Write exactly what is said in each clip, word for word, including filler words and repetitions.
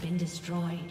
been destroyed. Destroyed.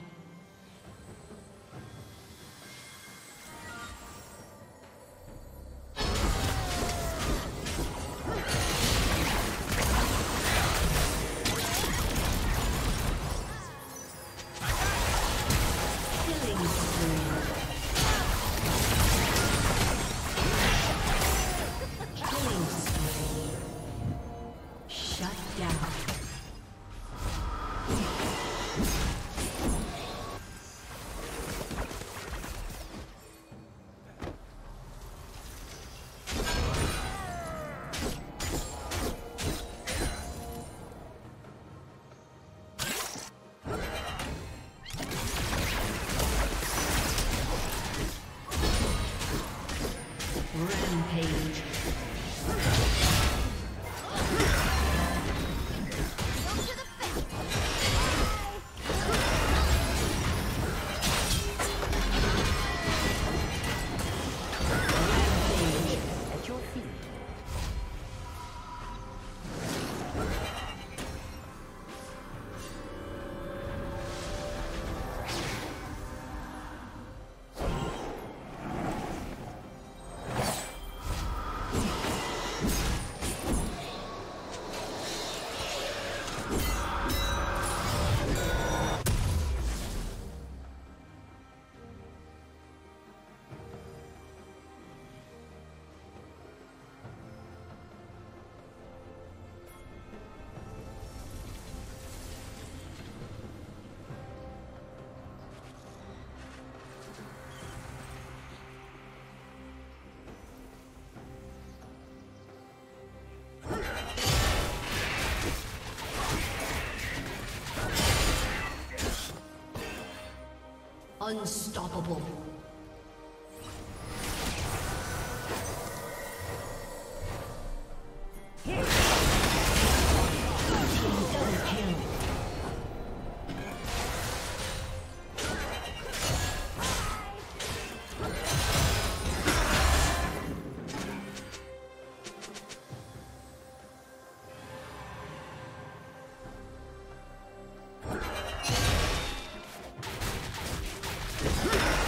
Unstoppable. Let's go.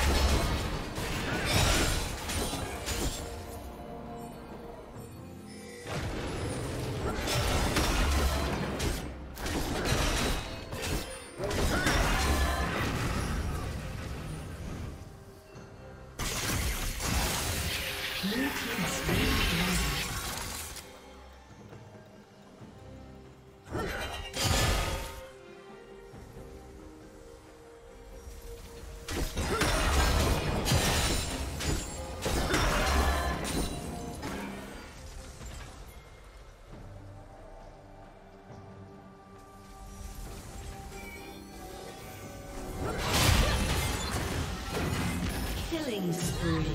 Killing spree.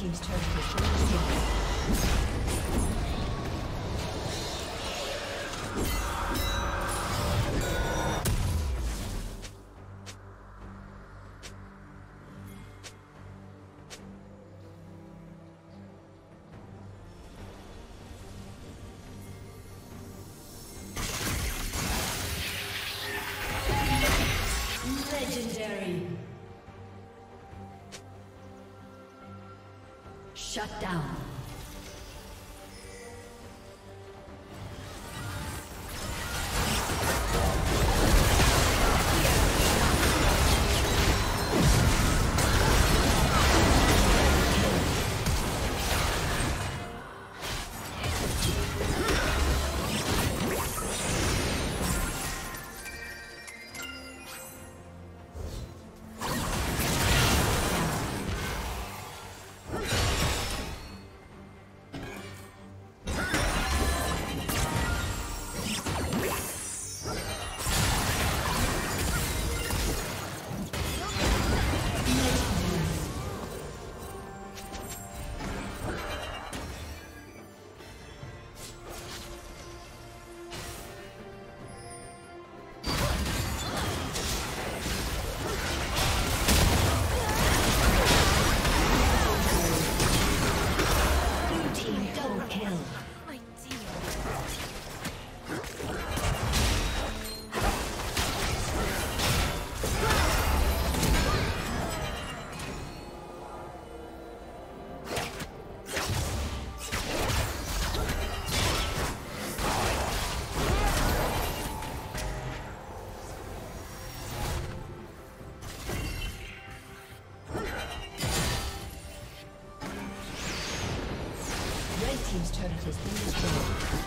Team's turn to show. Shut down. Team's turret has been destroyed.